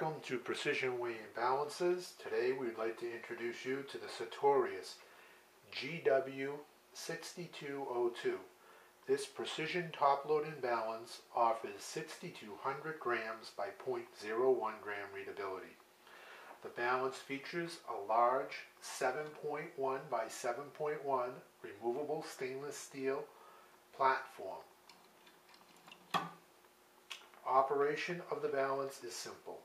Welcome to Precision Weighing Balances. Today we would like to introduce you to the Sartorius GW6202. This precision top-loading balance offers 6,200 grams by 0.01 gram readability. The balance features a large 7.1 by 7.1 removable stainless steel platform. Operation of the balance is simple.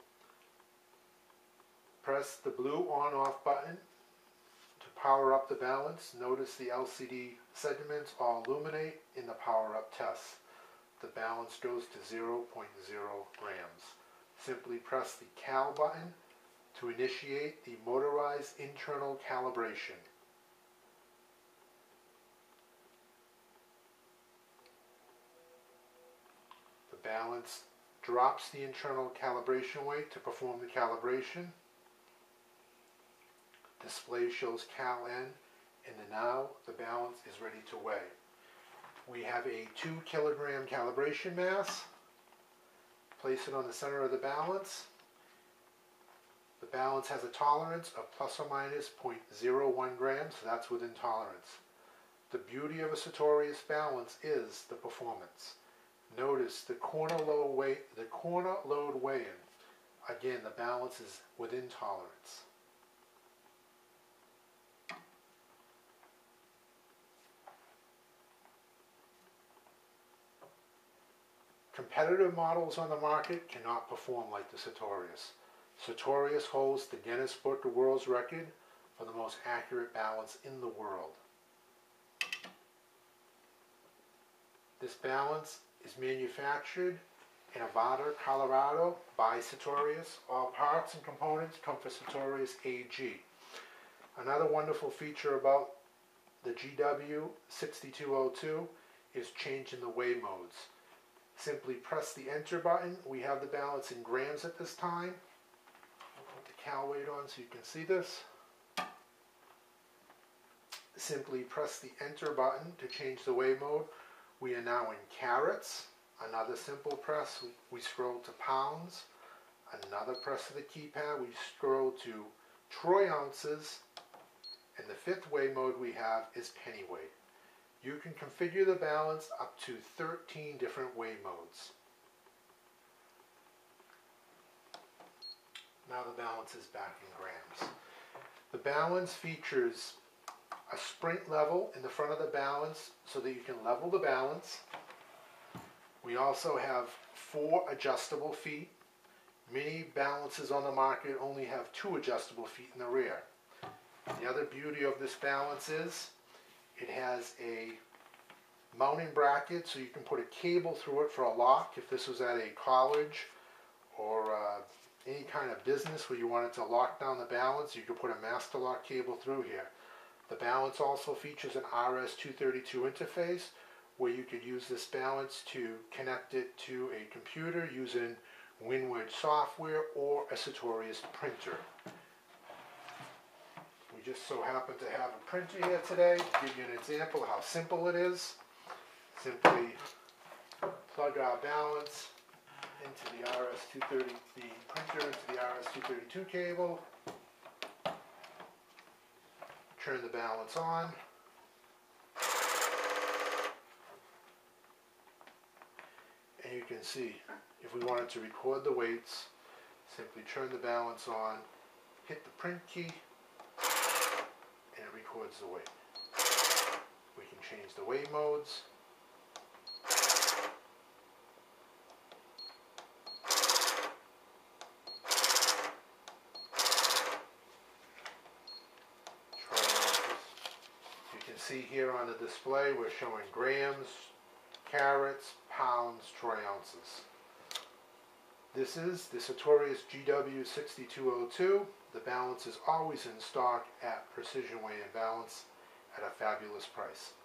Press the blue on-off button to power up the balance. Notice the LCD segments all illuminate in the power-up test. The balance goes to 0.0 grams. Simply press the Cal button to initiate the motorized internal calibration. The balance drops the internal calibration weight to perform the calibration. Display shows Cal N, and now the balance is ready to weigh. We have a 2 kilogram calibration mass. Place it on the center of the balance. The balance has a tolerance of plus or minus 0.01 grams, so that's within tolerance. The beauty of a Sartorius balance is the performance. Notice the corner load weigh-in. Again, the balance is within tolerance. Competitive models on the market cannot perform like the Sartorius. Sartorius holds the Guinness Book of World's Record for the most accurate balance in the world. This balance is manufactured in Arvada, Colorado by Sartorius. All parts and components come from Sartorius AG. Another wonderful feature about the GW6202 is changing the weigh modes. Simply press the enter button. We have the balance in grams at this time. I'll put the cal weight on so you can see this. Simply press the enter button to change the weigh mode. We are now in carats, another simple press, we scroll to pounds, another press of the keypad, we scroll to troy ounces, and the fifth weigh mode we have is penny weight. You can configure the balance up to 13 different weigh modes. Now the balance is back in grams. The balance features a sprint level in the front of the balance so that you can level the balance. We also have 4 adjustable feet. Many balances on the market only have 2 adjustable feet in the rear. The other beauty of this balance is it has a mounting bracket so you can put a cable through it for a lock. If this was at a college or any kind of business where you wanted to lock down the balance, you could put a master lock cable through here. The balance also features an RS-232 interface where you could use this balance to connect it to a computer using WinWord software or a Sartorius printer. We just so happen to have a printer here today to give you an example of how simple it is. Simply plug our balance into the RS-232 cable. Turn the balance on. And you can see, if we wanted to record the weights, simply turn the balance on, hit the print key, and it records the weight. We can change the weigh modes. See here on the display we're showing grams, carats, pounds, troy ounces. This is the Sartorius GW6202. The balance is always in stock at Precision Weigh and Balance at a fabulous price.